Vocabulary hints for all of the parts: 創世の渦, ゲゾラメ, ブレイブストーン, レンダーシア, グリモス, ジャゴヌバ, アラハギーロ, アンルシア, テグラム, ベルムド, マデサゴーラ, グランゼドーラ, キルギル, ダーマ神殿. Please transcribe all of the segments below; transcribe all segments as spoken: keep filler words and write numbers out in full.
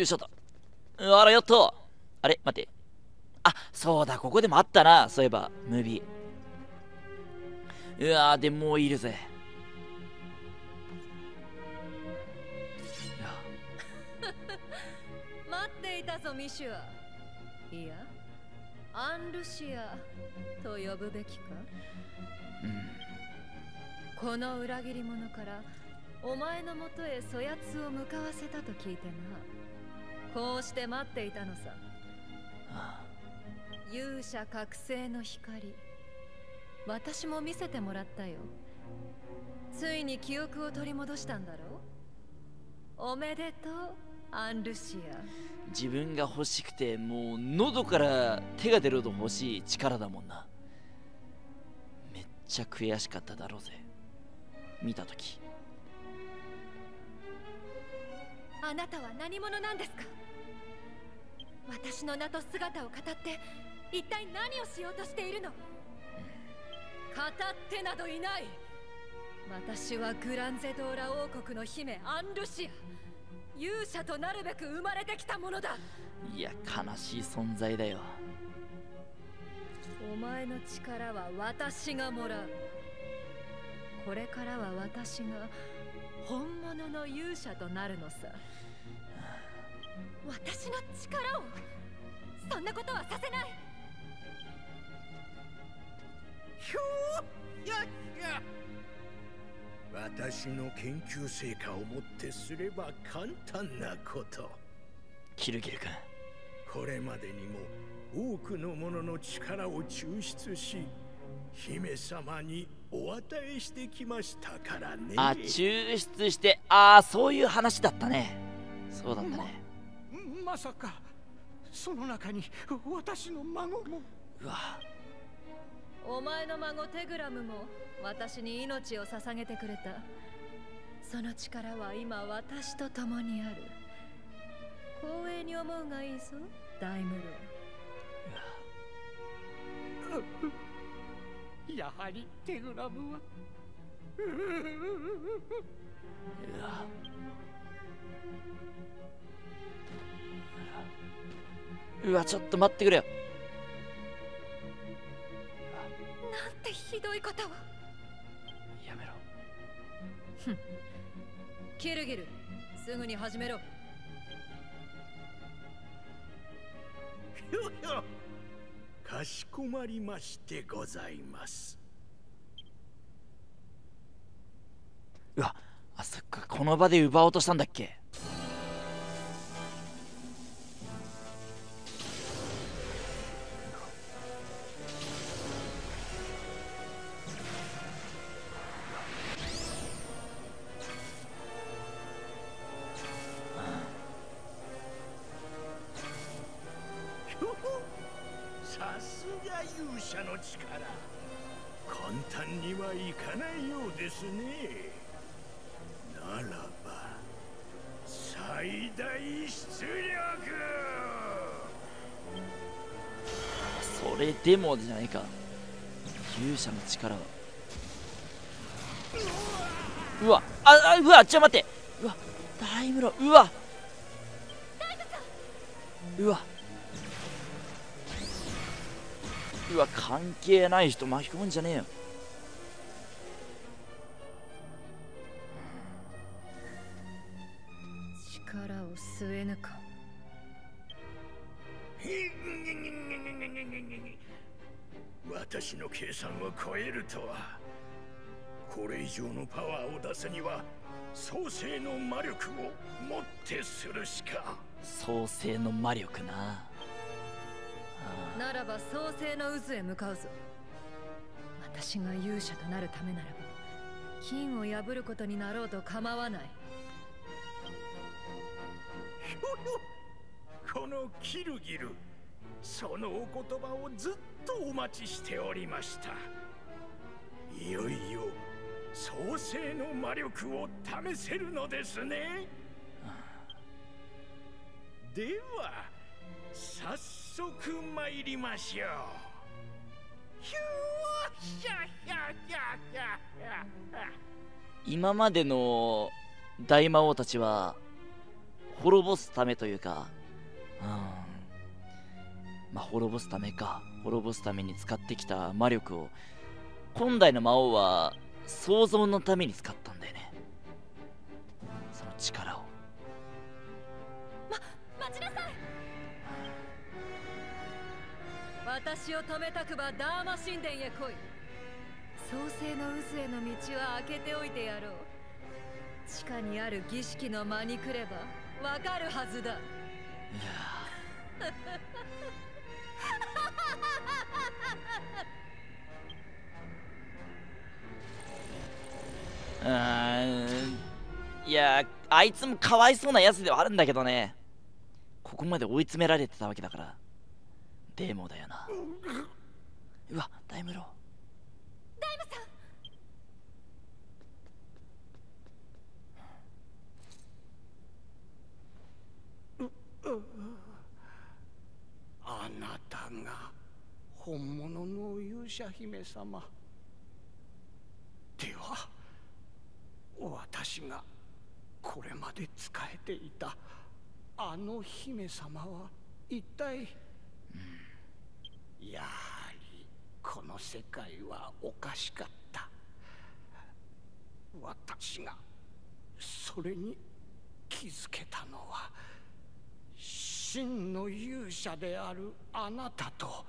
よいしょと。あら、やっと。あれ、待って。あ、そうだ、ここでもあったな。そういえば、ムービー。うわー、でもういるぜ。待っていたぞ、ミシュア。いや、アンルシアと呼ぶべきか。うん、この裏切り者からお前のもとへそやつを向かわせたと聞いてな。こうして待っていたのさ。ああ、勇者覚醒の光、私も見せてもらったよ。ついに記憶を取り戻したんだろう。おめでとう、アンルシア。自分が欲しくて、もう喉から手が出るほど欲しい力だもんな。めっちゃ悔しかっただろうぜ、見たとき。あなたは何者なんですか。私の名と姿を語って一体何をしようとしているの。語ってなどいない。私はグランゼドーラ王国の姫、アンルシア。勇者となるべく生まれてきたものだ。いや、悲しい存在だよ。お前の力は私がもらう。これからは私が本物の勇者となるのさ。私の力を、そんなことはさせない。ひょーやっや。私の研究成果をもってすれば簡単なこと。キルギル君、これまでにも多くの者の力を抽出し、姫様にお与えしてきましたからね。あ、抽出して、ああ、そういう話だったね。そうだったね。 ま, まさかその中に私の孫も。うわ、お前の孫テグラムも私に命を捧げてくれた。その力は今私と共にある。光栄に思うがいいぞ、大無郎。やはりテグラムは。うわ、ちょっと待ってくれよ。なんてひどいことを。やめろ。ふん、キルギル、すぐに始めろ。かしこまりましてございます。うわ、あ、そっか、この場で奪おうとしたんだっけ。でもじゃないか、勇者の力は。うわ、ああ、うわ、ちょっと待って。うわ、大室、うわ、うわ、うわ、関係ない人巻き込むんじゃねえよ。力を吸えぬか。私の計算を超えるとは。これ以上のパワーを出すには創世の魔力をもってするしか。創世の魔力な。ならば創世の渦へ向かうぞ。私が勇者となるためならば金を破ることになろうと構わない。このキルギル、そのお言葉をずっとお待ちしておりました。いよいよ創世の魔力を試せるのですね。では早速参りましょう。今までの大魔王たちは滅ぼすためというか、うん、まあ滅ぼすためか、滅ぼすために使ってきた魔力を今代の魔王は創造のために使ったんだよね、その力を。ま、待ちなさい。私を止めたくばダーマ神殿へ来い。創世の渦への道は開けておいてやろう。地下にある儀式の間に来ればわかるはずだ。いやうん、いや、あいつもかわいそうなやつではあるんだけどね、ここまで追い詰められてたわけだから。でもだよな。うわ、ダイムロー、ダイムさん、あなたが本物の勇者姫様では。私がこれまで仕えていたあの姫様は一体。やはりこの世界はおかしかった。私がそれに気づけたのは真の勇者であるあなたと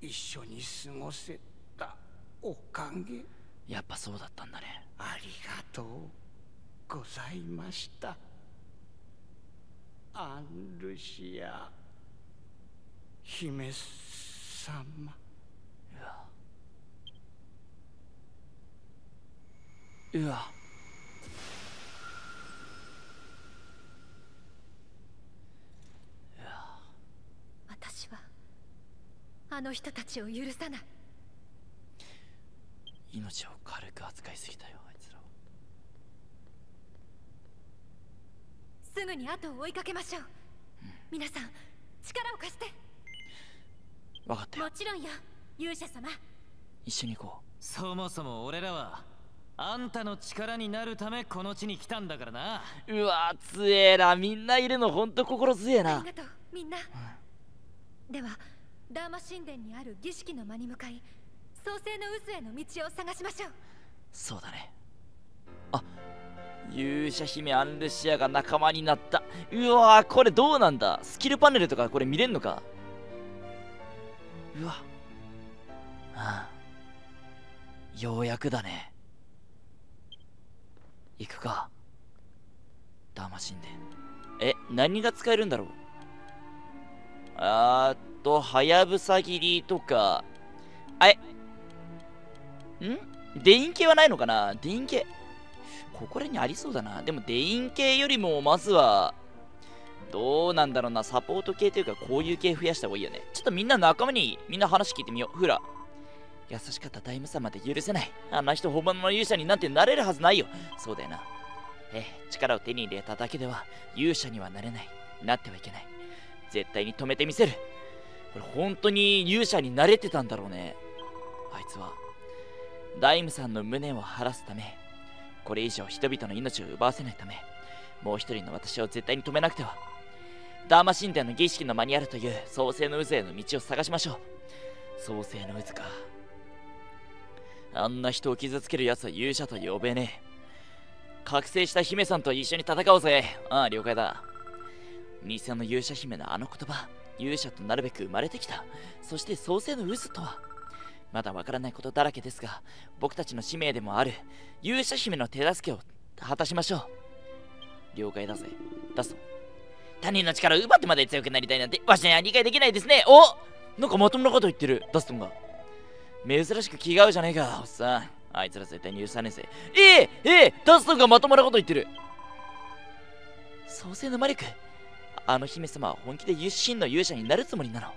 一緒に過ごせたおかげ。やっぱそうだったんだね。ありがとうございました、アンルシア姫様。うわうわ、私はあの人たちを許さない。命を軽く扱いすぎたよ、あいつらを。すぐに後を追いかけましょう、うん、皆さん力を貸して。分かったよ。もちろんよ、勇者様、一緒に行こう。そもそも俺らはあんたの力になるためこの地に来たんだからな。うわ、強えな、みんないるのほんと心強えな。ありがとうみんな、うん、ではダーマ神殿にある儀式の間に向かい創世の渦への道を探しましょう。そうだね。あ、勇者姫アンルシアが仲間になった。うわー、これどうなんだ、スキルパネルとかこれ見れんのか。うわ、はあ、ようやくだね。行くか、ダーマ神殿。え、何が使えるんだろう。あーっと、はやぶさ切りとか、あれん？デイン系はないのかな。デイン系ここらにありそうだな。でもデイン系よりもまずはどうなんだろうな、サポート系というかこういう系増やした方がいいよね。ちょっとみんな仲間にみんな話聞いてみよう。フラ、優しかったダイム様で許せない、あんな人本物の勇者になんてなれるはずないよ。そうだよな。ええ、力を手に入れただけでは勇者にはなれない、なってはいけない。絶対に止めてみせる。これ本当に勇者になれてたんだろうね、あいつは。ダイムさんの無念を晴らすため、これ以上人々の命を奪わせないため、もう一人の私を絶対に止めなくては。ダーマ神殿の儀式の間にあるという創世の渦への道を探しましょう。創世の渦か。あんな人を傷つけるやつは勇者と呼べねえ。覚醒した姫さんと一緒に戦おうぜ。ああ、了解だ。偽の勇者姫のあの言葉、勇者となるべく生まれてきた。そして創世の渦とは。まだわからないことだらけですが、僕たちの使命でもある勇者姫の手助けを果たしましょう。了解だぜ。出す。他人の力を奪ってまで強くなりたいなんてわしには理解できないですね。お、なんかまともなこと言ってる、ダストンが。珍しく気が合うじゃねえか、おっさん。あいつら絶対に許さねえぜ。えー、えー、ダストンがまともなこと言ってる。創世の魔力、あの姫様は本気で真の勇者になるつもりなの。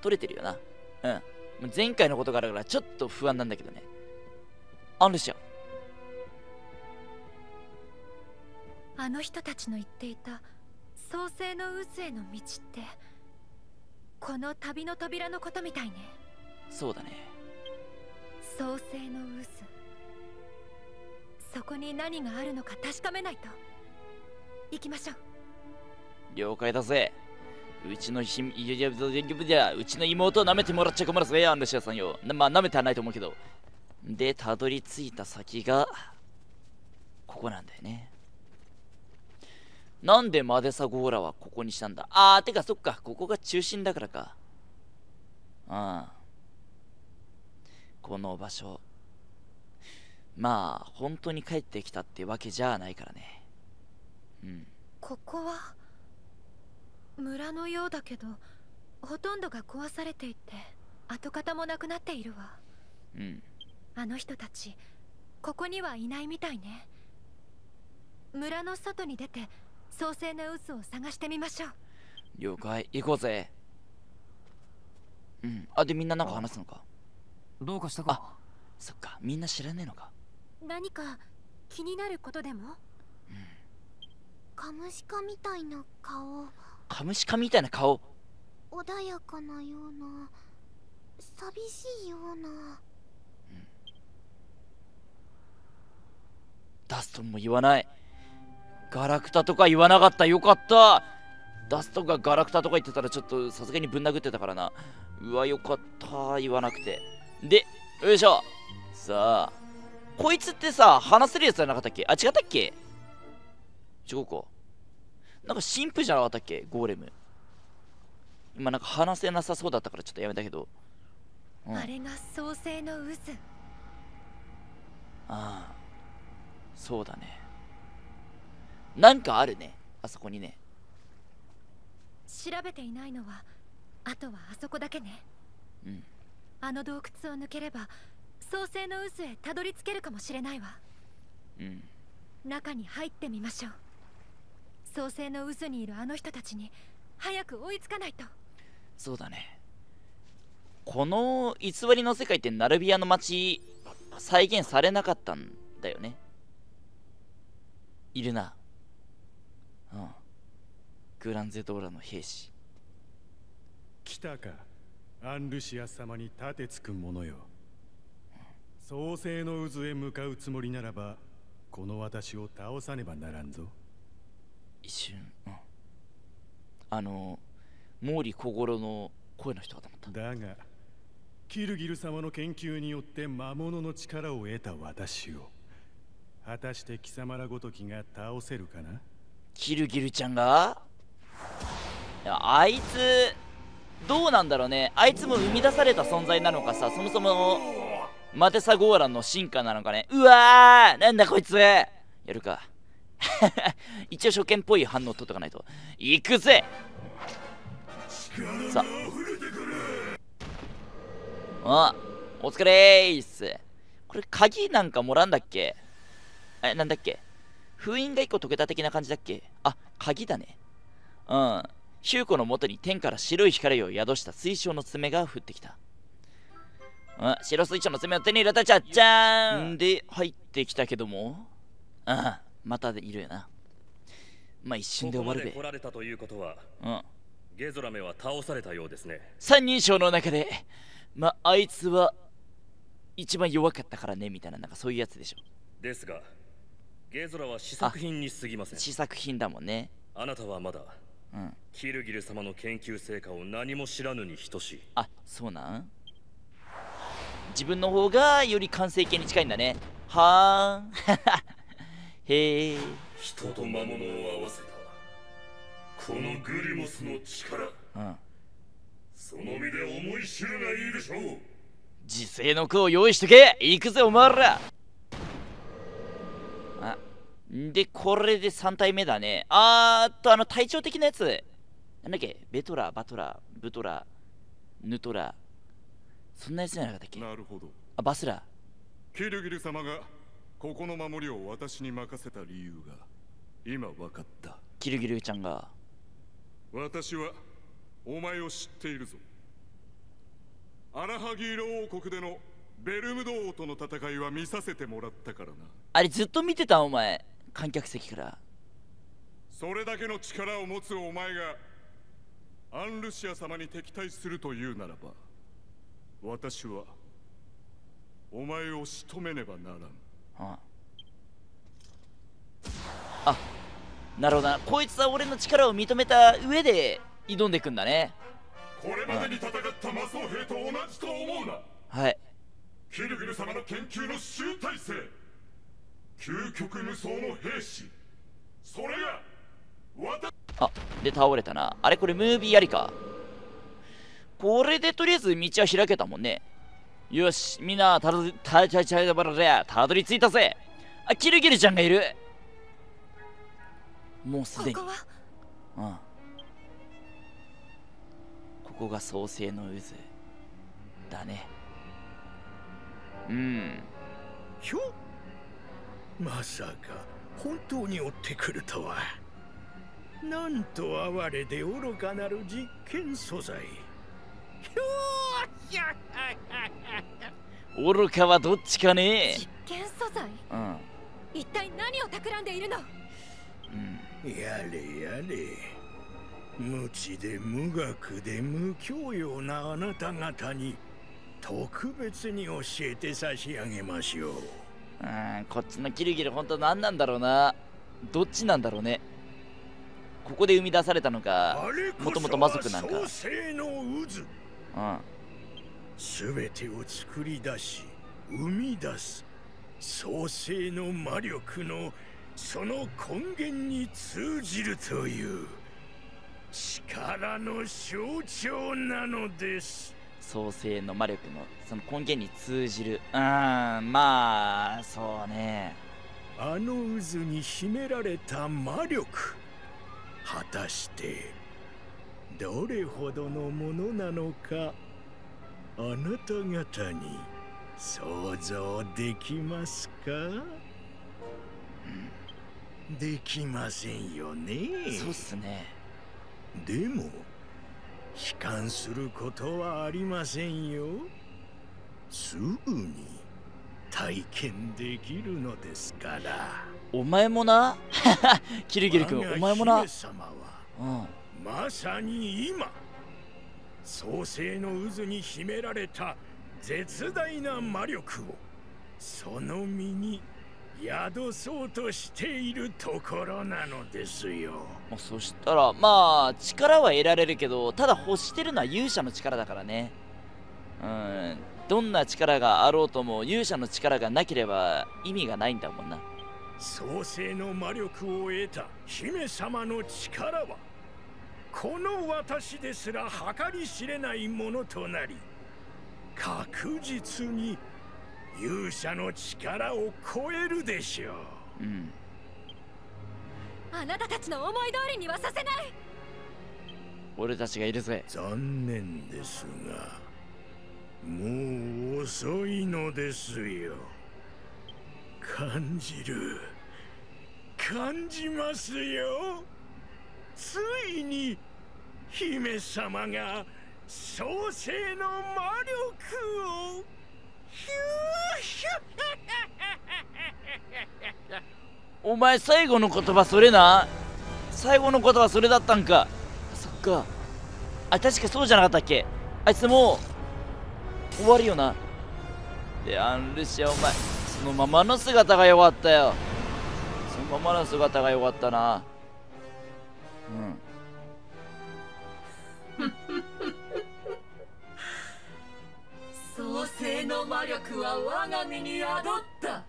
取れてるよな。うん、前回のことがあるからちょっと不安なんだけどね。アンルシア、あの人たちの言っていた創世の渦への道ってこの旅の扉のことみたいね。そうだね、創世の渦、そこに何があるのか確かめないと。行きましょう。了解だぜ。うちのひいやじゃうちの妹を舐めてもらっちゃ困るぜ、アンルシアさんよ。まあ舐めてはないと思うけど。で、たどり着いた先がここなんだよね。なんでマデサゴーラはここにしたんだ。あー、てかそっか、ここが中心だからか。うん。この場所。まあ、本当に帰ってきたってわけじゃないからね。うん。ここは村のようだけど、ほとんどが壊されていて、跡形もなくなっているわ。うん。あの人たち、ここにはいないみたいね。村の外に出て、創生の渦を探してみましょう。了解、行こうぜ。うん。あ、で、みんななんか話すのか。どうかしたか。あ、そっか、みんな知らねえのか。何か気になることでも。うん。カムシカみたいな顔。カムシカみたいな顔。穏やかなような、寂しいような。うん。ダストンも言わない。ガラクタとか言わなかった。よかった。ダストンがガラクタとか言ってたらちょっとさすがにぶん殴ってたからな。うわ、よかった。言わなくて。で、よいしょ。さあ、こいつってさ、話せるやつじゃなかったっけ？あ、違ったっけ？違うか。なんか神父じゃなかったっけ？ゴーレム。今なんか話せなさそうだったからちょっとやめたけど。うん、あれが創生の渦。ああ、そうだね。なんかあるね、あそこにね。調べていないのは、あとはあそこだけね。うん。あの洞窟を抜ければ創生の渦へたどり着けるかもしれないわ。うん。中に入ってみましょう。創生の渦にいるあの人たちに早く追いつかないと。そうだね。この偽りの世界ってナルビアの街再現されなかったんだよね。いるな。うん。グランゼドーラの兵士。来たか。アンルシア様に立てつくものよ。創世の渦へ向かうつもりならば、この私を倒さねばならんぞ。一瞬、うん、あの毛利小五郎の声の人かと思った。だがキルギル様の研究によって魔物の力を得た私を、果たして貴様らごときが倒せるかな。キルギルちゃんが、いや、あいつどうなんだろうね。あいつも生み出された存在なのかさ、そもそもマテサゴーラの進化なのかね。うわー、なんだこいつ。やるか一応初見っぽい反応取っとかないと。行くぜ。さあ、お疲れーっす。これ鍵なんかもらうんだっけ。え、なんだっけ、封印がいっこ解けた的な感じだっけ。あ、鍵だね。うん。ヒューコの元に天から白い光を宿した水晶の爪が降ってきた。あ、白水晶の爪を手に入れた。ちゃっちゃーんで入ってきたけども、ああ、またいるよな。まあ一瞬で終わるべ。ここまで来られたということは、うん、ゲゾラメは倒されたようですね。三人称の中で、まああいつは一番弱かったからねみたいな、なんかそういうやつでしょ。ですが、ゲゾラは試作品に過ぎません。試作品だもんね。あなたはまだ。うん、キルギル様の研究成果を何も知らぬに等しい。あ、そうなん。自分の方がより完成形に近いんだね。はーんへえ。人と魔物を合わせたこのグリモスの力、うん、その身で思い知るがいいでしょう。自制の句を用意しとけ。行くぜお前ら。あ、で、これでさん体目だね。あーっと、あの、体調的なやつ。なんだっけ、ベトラ、バトラ、ブトラ、ヌトラ。そんなやつじゃなかったっけ。なるほど。あ、バスラ。キルギル様が、ここの守りを私に任せた理由が、今分かった。キルギルちゃんが。私は、お前を知っているぞ。アラハギーロ王国での、ベルムド王との戦いは見させてもらったからな。あれ、ずっと見てた、お前。観客席から。それだけの力を持つお前がアンルシア様に敵対するというならば、私はお前を仕留めねばならん。はあ、あ、なるほどな。こいつは俺の力を認めた上で挑んでいくんだね。これまでに戦った魔装兵と同じと思うな。はい。キルギル様の研究の集大成、究極無双の兵士、それが私。あで倒れたな。あれこれムービーやりか。これでとりあえず道は開けたもんね。よし、みんなたどり着いたぜ。あ、キルギルちゃんがいる。もうすでにここは、うん、ここが創世の渦だね。うんひょ、まさか本当に追ってくるとは。なんと哀れで愚かなる実験素材。愚かはどっちかね。実験素材、うん、一体何を企んでいるの。うん、やれやれ、無知で無学で無教養なあなた方に特別に教えて差し上げましょう。うん、こっちのキルギル本当何なんだろうな。どっちなんだろうね。ここで生み出されたのか、もともと魔族なんか。創世の渦、すべてを作り出し生み出す創世の魔力のその根源に通じるという力の象徴なのです。創世の魔力のその根源に通じる、うん、まあそうね。あの渦に秘められた魔力、果たしてどれほどのものなのか、あなた方に想像できますか？うん、できませんよね。そうっすね。でも悲観することはありませんよ。すぐに体験できるのですから。お前もな。キルギル君、お前もな。姫様は、うん、まさに今創世の渦に秘められた絶大な魔力をその身に宿そうとしているところなのですよ。そしたらまあ力は得られるけど、ただ欲してるのは勇者の力だからね。うん、どんな力があろうとも勇者の力がなければ意味がないんだもんな。創世の魔力を得た姫様の力はこの私ですら計り知れないものとなり、確実に勇者の力を超えるでしょう。うん、あなたたちの思い通りにはさせない。俺たちがいるぜ。残念ですがもう遅いのですよ。感じる、感じますよ。ついに姫様が創世の魔力をヒューヒュー。お前最後の言葉それな。最後の言葉それだったんか。そっか、あ確かそうじゃなかったっけ。あいつもう終わるよな。でアンルシア、お前そのままの姿が良かったよ。そのままの姿が良かったな。うん。創世の魔力は我が身に宿った、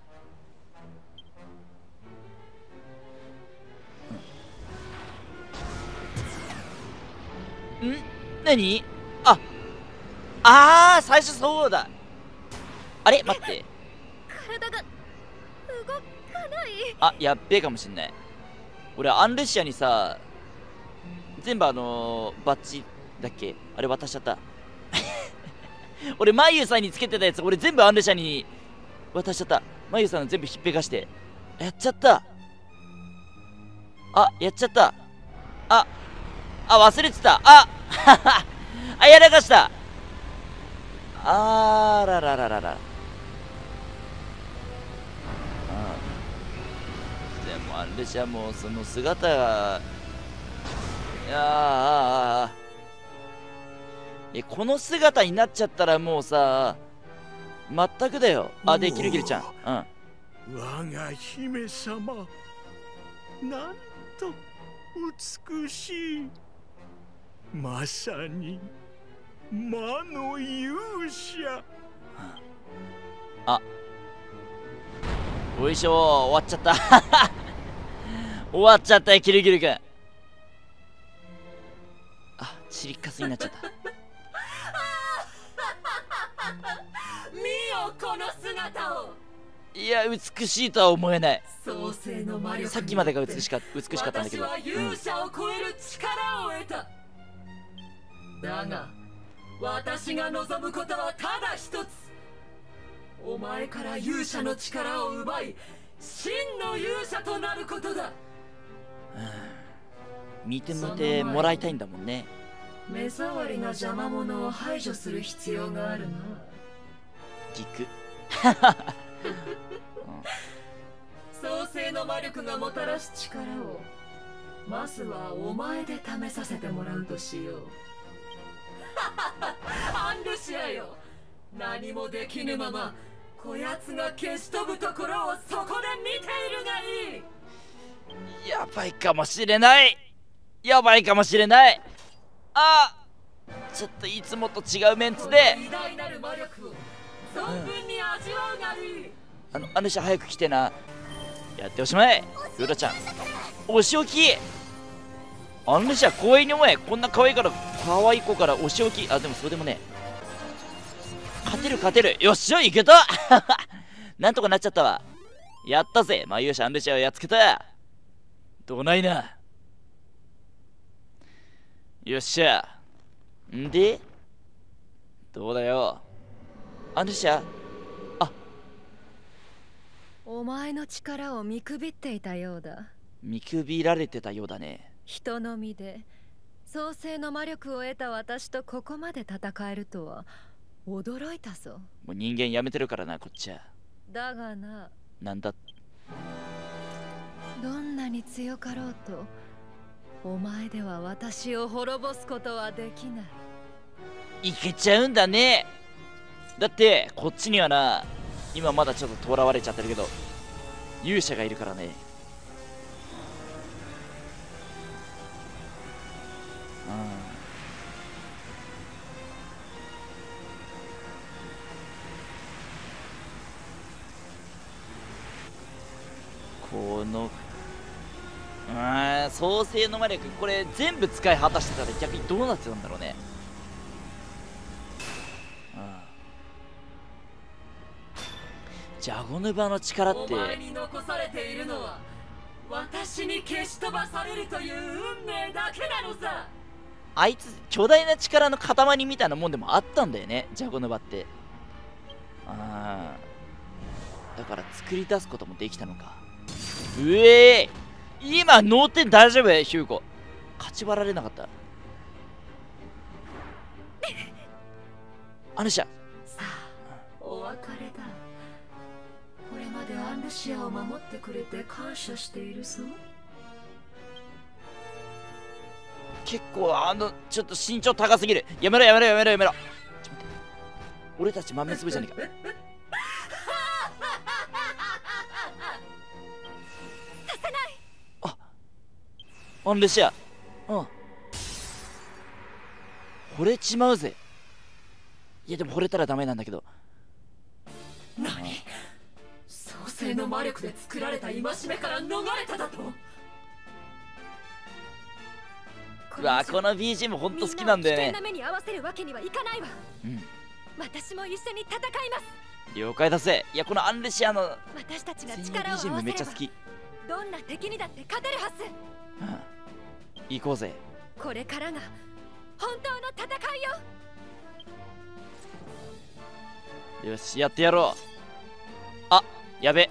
うん、ん何。あああ最初そうだ。あれ待って、体が動かない。あやっべえかもしんない。俺アンルシアにさ全部あのー、バッジだっけあれ渡しちゃった。俺マユさんにつけてたやつ俺全部アンルシアに渡しちゃった。マユさんの全部ひっぺかしてやっちゃった。あやっちゃった。ああ忘れてた。ああやらかした。あららららら。アンルシアもその姿が、いやあえこの姿になっちゃったらもうさ全くだよ。あでキルギルちゃん、うん、我が姫様なんと美しい。まさに魔の勇者。あ、おいしょー、終わっちゃった。終わっちゃったよ、キルギル君。あ、チリッカスになっちゃった。見よこの姿を。いや、美しいとは思えない。創世の魔力によってさっきまでが美しか美しかったんだけど、私は勇者を超える力を得た、うん、だが私が望むことはただ一つ。お前から勇者の力を奪い真の勇者となることだ。うん、見てもてもらいたいんだもんね。目障りな邪魔者を排除する必要があるな。ギク。創世の魔力がもたらす力をまずはお前で試させてもらうとしよう。アンルシアよ、何もできぬままこやつが消し飛ぶところをそこで見ているがいい。やばいかもしれない、やばいかもしれない。あ、ちょっといつもと違うメンツで偉大なる魔力を存分に味わうがいい。あのアヌシャ早く来てな。やっておしまい。ヨダちゃんお仕置き。アヌシャ光栄に思え。こんな可愛いから可愛い子からお仕置き。あ、でもそうでもねえ。勝てる勝てる、よっしゃいけた。なんとかなっちゃったわ。やったぜ、魔勇者アンルシアをやっつけた。どないな。よっしゃ。んでどうだよアンルシア。あ、お前の力を見くびっていたようだ。見くびられてたようだね。人の身で創世の魔力を得た私とここまで戦えるとは驚いたぞ。もう人間やめてるからなこっちは。だがな、なんだ、どんなに強かろうとお前では私を滅ぼすことはできない。いけちゃうんだね。だってこっちにはな、今まだちょっと囚われちゃってるけど勇者がいるからね。うん、このうん創世の魔力、これ全部使い果たしてたら逆にどうなってたんだろうね。うん、ジャゴヌバの力って、お前に残されているのは私に消し飛ばされるという運命だけなのさ。あいつ巨大な力の塊みたいなもんでもあったんだよね、ジャゴヌバって。ああ、だから作り出すこともできたのか。うえー、今脳天大丈夫ヒューゴ。勝ち割られなかった。アヌシア、さあお別れだ。これまでアヌシアを守ってくれて感謝しているぞ。結構あのちょっと身長高すぎる。やめろやめろやめろやめろ。ちょっと待って、俺たち豆粒じゃねえか。アンルシア、うん、惚れちまうぜ。いやでも惚れたらダメなんだけど。何、創世の魔力で作られた戒めから逃れただと。うわ、この ビージーエム ほんと好きなんだよね。みんなを危険な目に合わせるわけにはいかないわ。うん、私も一緒に戦います。了解だぜ。いや、このアンルシアの私たちが力を合わせれば、めっちゃ好き。どんな敵にだって勝てるはず。うん、行こうぜ。これからが本当の戦いよ。よし、やってやろう。あ、やべ、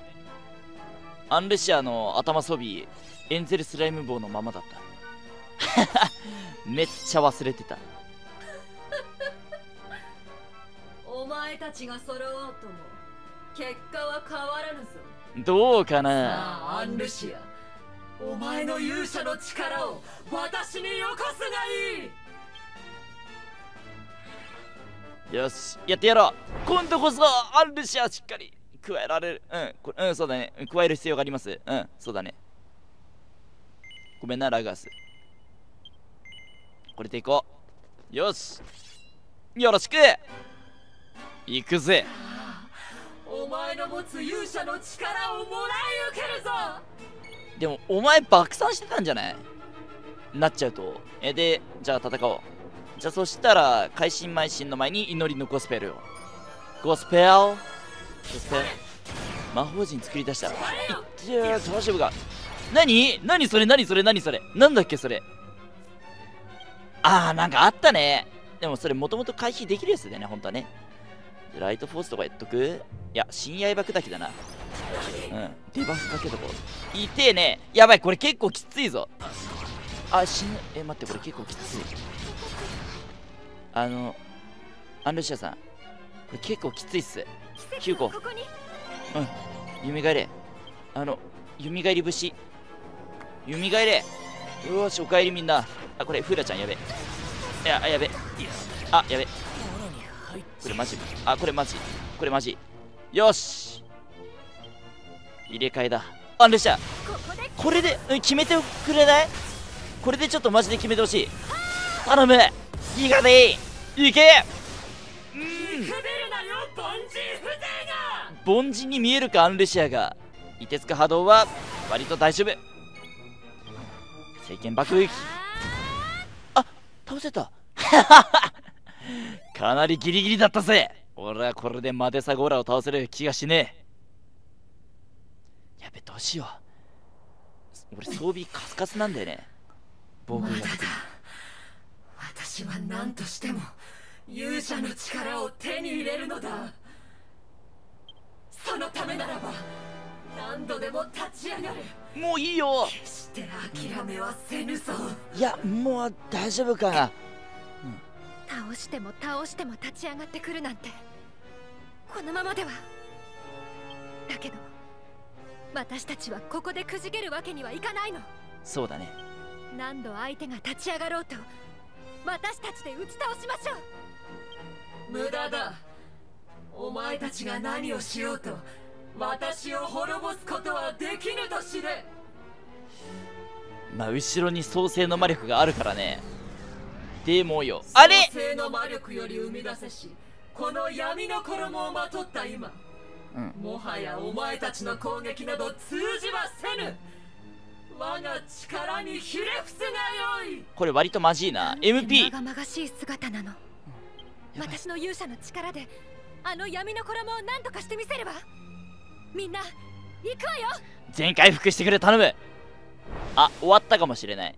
アンルシアの頭装備エンゼルスライム棒のままだった。めっちゃ忘れてた。お前たちが揃おうとも結果は変わらぬぞ。どうかな。さあアンルシア、お前の勇者の力を私によこすがいい。よし、やってやろう。今度こそアンルシアしっかり加えられる。うん、これ、うん、そうだね。加える必要があります。うん、そうだね。ごめんなラガス、これでいこう。よし、よろしくいくぜ。お前の持つ勇者の力をもらい受けるぞ。でもお前爆散してたんじゃないなっちゃうと。えでじゃあ戦おう。じゃあそしたら会心邁進の前に祈りのゴスペルをゴスペルゴスペル魔法陣作り出したらいやートラシブが何何それ何それ何それなんだっけそれ。あーなんかあったね。でもそれもともと回避できるやつだよね本当はね。ライトフォースとかやっとく。いや深夜刃砕きだな。うんデバフかけとこう。痛えね。やばいこれ結構きついぞ。あ死ぬ。え待ってこれ結構きつい。あのアンルシアさんこれ結構きついっす。きゅうこうん蘇れ。あの蘇り節蘇れ。よしおかえりみんな。あこれフーラちゃんやべ。いややべあやべこれマジあこれマジこれマジ。よし入れ替えだアンルシア。これで決めてくれない。これでちょっとマジで決めてほしい。頼むいいかでいいいけ。うん凡人に見えるかアンルシアが。凍てつく波動は割と大丈夫。聖剣爆撃あ倒せたかなりギリギリだったぜ。俺はこれでマデサゴーラを倒せる気がしねえ。やべどうしよう俺装備カスカスなんだよね。まだだ私は何としても勇者の力を手に入れるのだ。そのためならば何度でも立ち上がる。もういいよ決して諦めはせぬぞ。いやもう大丈夫かな、うん、倒しても倒しても立ち上がってくるなんてこのままでは。だけど私たちはここでくじけるわけにはいかないの。そうだね何度相手が立ち上がろうと私たちで打ち倒しましょう。無駄だお前たちが何をしようと私を滅ぼすことはできぬと知れ。まあ後ろに創世の魔力があるからね。でもよあれ創世の魔力より生み出せしこの闇の衣をまとった今、うん、もはやお前たちの攻撃など通じはせぬ。我が力にひれ伏すがよい。これ割とマジいな エムピー がまがしい姿なの、うん、私の勇者の力であの闇の衣を何とかしてみせれば。みんな行くわよ。全回復してくれ頼む。あ終わったかもしれない。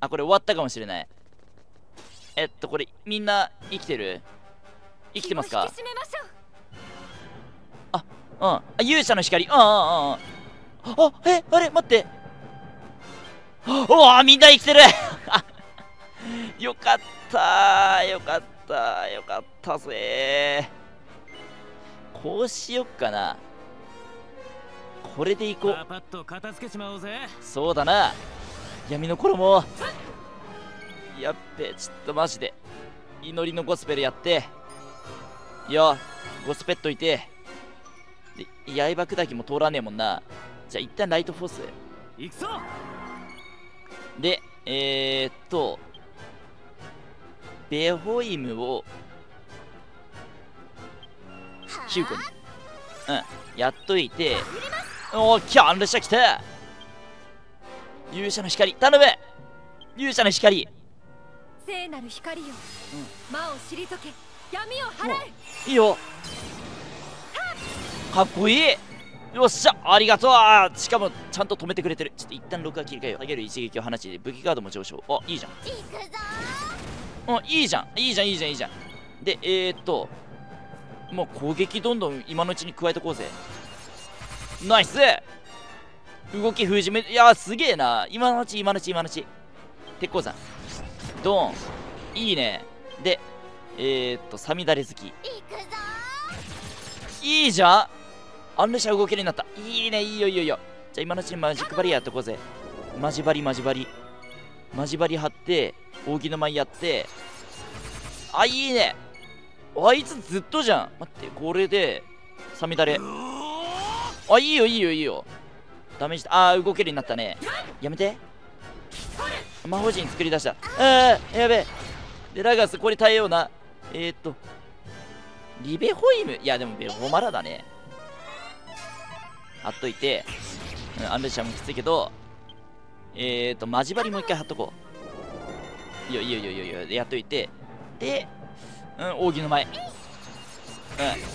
あこれ終わったかもしれない。えっとこれみんな生きてる生きてますか。引き締めましょう。あうんあ勇者の光うんうんうんあえあれ待っておおみんな生きてるよかったよかったよかったぜ。こうしよっかなこれでいこう。パパッと片付けちまおうぜ。そうだな闇の衣やっべちょっとマジで祈りのゴスペルやってよゴスペっといてで刃砕きも通らねえもんな。じゃあ一旦ライトフォースいくぞで、えー、っと、ベホイムをきゅうこに、うん、やっといて、おー、きゃ、アンルシア来た。勇者の光、頼む勇者の光。聖なる光よ、うん、魔を退け、闇を払え。いいよ。かっこいい。よっしゃありがとう。しかもちゃんと止めてくれてる。ちょっと一旦録画切り替えよう。下げる一撃を放ちで武器カードも上昇。あいいじゃんあいいじゃんいいじゃんいいじゃんいいじゃん。でえー、っともう攻撃どんどん今のうちに加えてこうぜ。ナイス動き封じめ。いやーすげえな今のうち今のうち今のうち鉄鉱山ドーンいいね。でえー、っとさみだれ好きいいじゃんアンルシア動けるようになった。いいねいいよいいよいいよ。じゃあ今のうちにマジックバリアやってこうぜ。マジバリマジバリマジバリ張って扇の舞やってあいいね。あいつずっとじゃん。待ってこれでサミダレあいいよいいよいいよダメージあー動けるようになったね。やめて魔法陣作り出した。ああ、やべえ。で、ラガス、これ耐えような。えー、っと、リベホイム。いや、でもベホマラだね。貼っといて、うん、アンベシャもきついけど、えー、っと、マジバリもう一回貼っとこう。いやいやいやいやいや、やっといて、で、うん、扇の前。うん、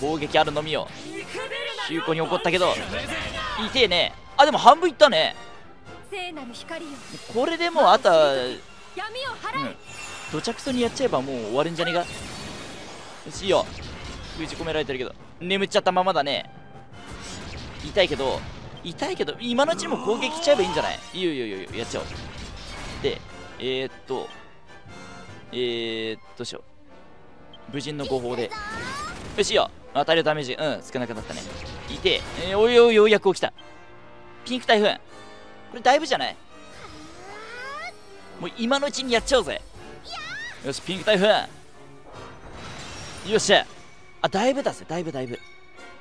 攻撃あるのみよ。シューコに怒ったけど、痛えね。あ、でも半分いったね。これでもうあとは、うん、土着層にやっちゃえばもう終わるんじゃねえか。よしよ、封じ込められてるけど眠っちゃったままだね。痛いけど痛いけど今のうちにも攻撃しちゃえばいいんじゃない。いいよいいよいいよ、やっちゃおう。で、えー、っとえー、っとしよう、無人の誤報でよしよ、当たりダメージうん少なくなったね。いて、えー、おいおいようやく起きた。ピンク台風、これだいぶじゃない？もう今のうちにやっちゃおうぜ。よし、ピンク台風。よっしゃ。あ、だいぶだぜ、だいぶだいぶ。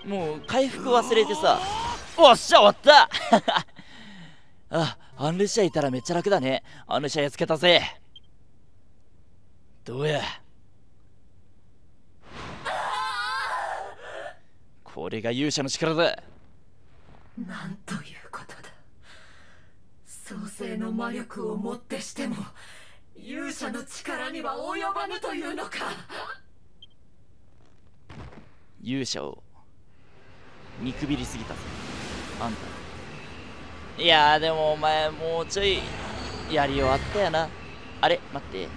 もう回復忘れてさ。おっしゃ、終わったあ、アンルシアいたらめっちゃ楽だね。アンルシアやっつけたぜ。どうや。これが勇者の力だ。なんということだ。創世の魔力をもってしても勇者の力には及ばぬというのか。勇者を見くびりすぎたぞあんた。いやーでもお前もうちょいやり終わったやな。あれ待って、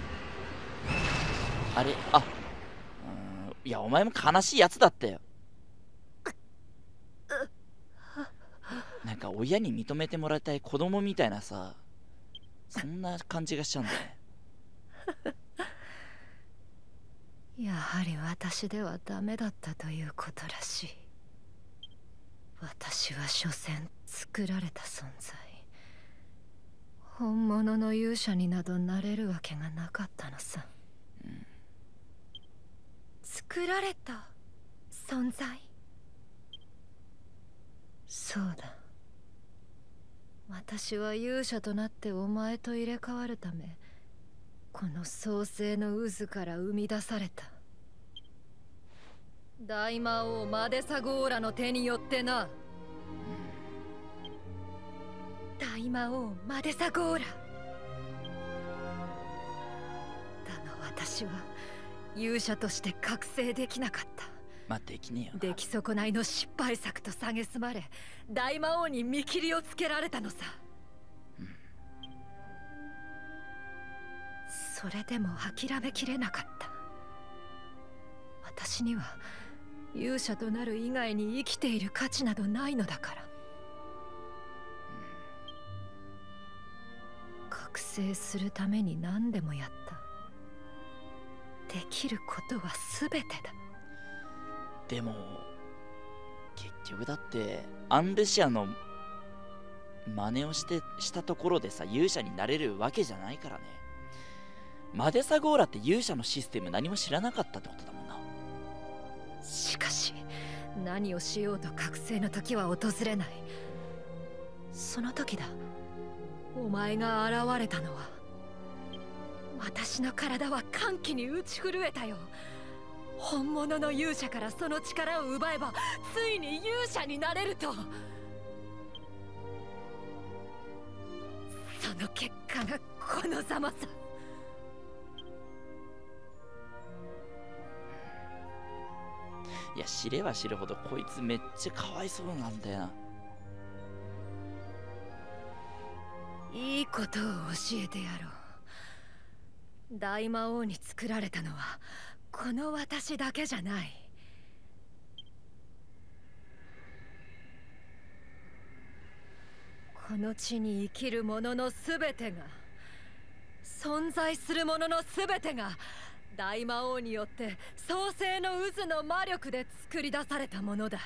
あれあ、うん、いやお前も悲しいやつだったよ。なんか親に認めてもらいたい子供みたいなさ、そんな感じがしちゃうんだねやはり私ではダメだったということらしい。私は所詮作られた存在、本物の勇者になどなれるわけがなかったのさ、うん、作られた存在、そうだ。私は勇者となってお前と入れ替わるためこの創世の渦から生み出された。大魔王マデサゴーラの手によってな。大魔王マデサゴーラだが私は勇者として覚醒できなかった。まあ、できねえよ。出来損ないの失敗作と蔑まれ大魔王に見切りをつけられたのさ、うん、それでも諦めきれなかった。私には勇者となる以外に生きている価値などないのだから、うん、覚醒するために何でもやった。できることは全てだ。でも結局だってアンルシアの真似をしてしたところでさ勇者になれるわけじゃないからね。マデサゴーラって勇者のシステム何も知らなかったってことだもんな。しかし何をしようと覚醒の時は訪れない。その時だお前が現れたのは。私の体は歓喜に打ち震えたよ。本物の勇者からその力を奪えばついに勇者になれると。その結果がこのざまさ。いや知れば知るほどこいつめっちゃかわいそうなんだよな。いいことを教えてやろう。大魔王に作られたのはこの私だけじゃない。この地に生きるもののすべてが、存在するもののすべてが大魔王によって創世の渦の魔力で作り出されたものだ。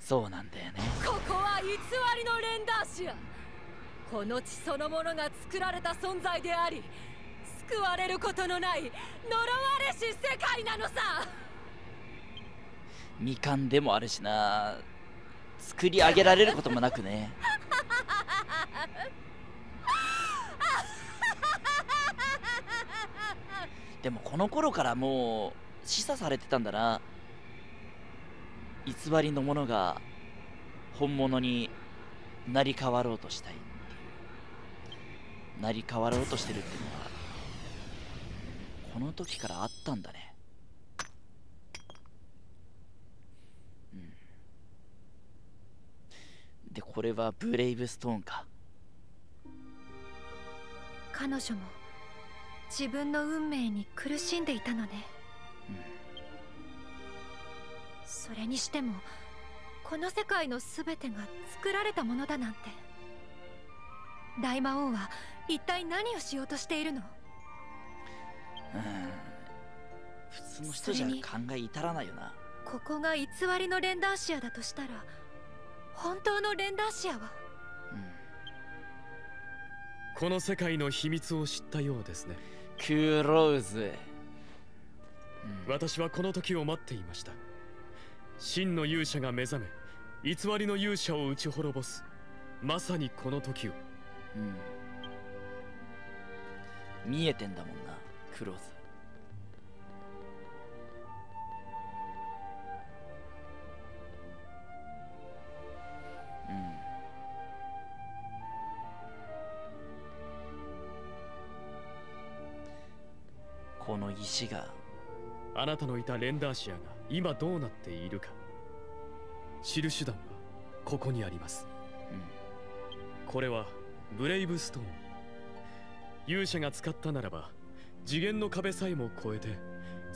そうなんだよね。ここは偽りのレンダーシア。この地そのものが作られた存在であり、救われることのない呪われし世界なのさ。未完でもあるしな。作り上げられることもなくね。でもこの頃からもう示唆されてたんだな、偽りのものが本物になり変わろうとしたいっていう、なり変わろうとしてるっていうのはこの時からあったんだね。うん、でこれはブレイブストーンか。彼女も自分の運命に苦しんでいたのね。うん、それにしてもこの世界の全てが作られたものだなんて。大魔王は一体何をしようとしているの？うん、普通の人じゃ考え至らないよな。ここが偽りのレンダーシアだとしたら、本当のレンダーシアは、うん、この世界の秘密を知ったようですね、クローズ。うん、私はこの時を待っていました。真の勇者が目覚め、偽りの勇者を打ち滅ぼす、まさにこの時を。うん、見えてんだもんな、クローズ。うん、この石が、あなたのいたレンダーシアが今どうなっているか知る手段はここにあります。うん、これはブレイブストーン。勇者が使ったならば次元の壁さえも越えて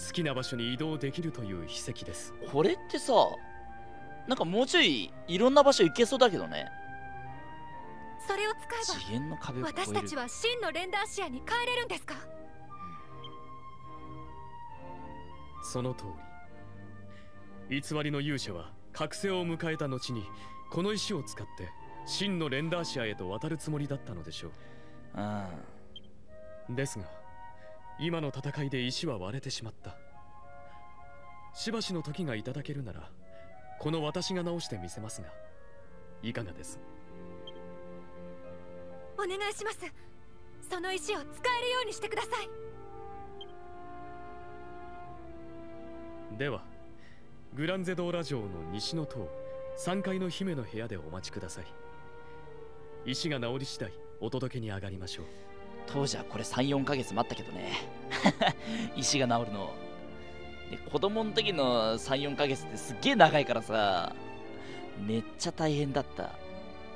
好きな場所に移動できるという秘跡です。これってさ、なんかもうちょいいろんな場所行けそうだけどね。それを使えば次元の壁を越える、私たちは真のレンダーシアに帰れるんですか？うん、その通り。偽りの勇者は覚醒を迎えた後にこの石を使って真のレンダーシアへと渡るつもりだったのでしょう。うん、ですが今の戦いで石は割れてしまった。しばしの時がいただけるならこの私が直してみせますがいかがです？お願いします。その石を使えるようにしてください。ではグランゼドーラ城の西の塔さんがいの姫の部屋でお待ちください。石が治り次第お届けに上がりましょう。当時はこれさん、よんかげつ待ったけどね。石が治るので、子供の時のさん、よんかげつってすっげえ長いからさ、めっちゃ大変だった。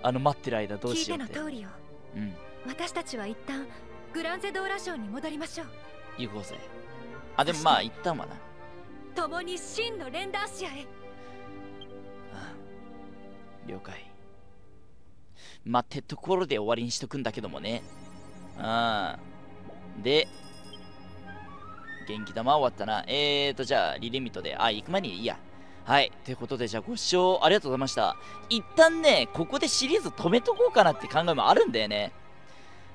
あの待ってる間どうしようって。聞いての通りよ。うん、私たちは一旦グランゼドーラ城に戻りましょう。行こうぜ。あ、でもまあ一旦はな、共に真のレンダーシアへ。ああ、了解。まあってところで終わりにしとくんだけどもね。ああ、で元気玉終わったな。えーとじゃあリリミットで、あ、行く前にいいや。はい、ということで、じゃあご視聴ありがとうございました。一旦ねここでシリーズ止めとこうかなって考えもあるんだよね。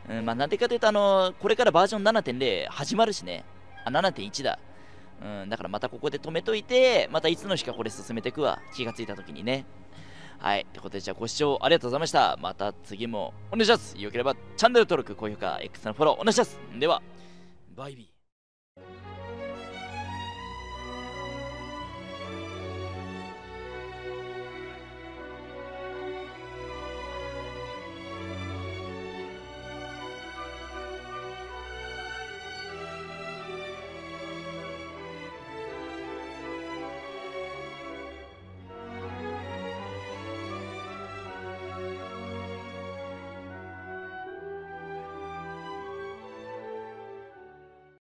うん、まあなんでかというと、あのこれからバージョン ななてんゼロ 始まるしね。あ、ななてんいち だ。うん、だからまたここで止めといて、またいつの日かこれ進めていくわ、気がついた時にね。はい、ということで、じゃあご視聴ありがとうございました。また次もお願いします。よければチャンネル登録、高評価、X のフォローお願いします。では、バイビー。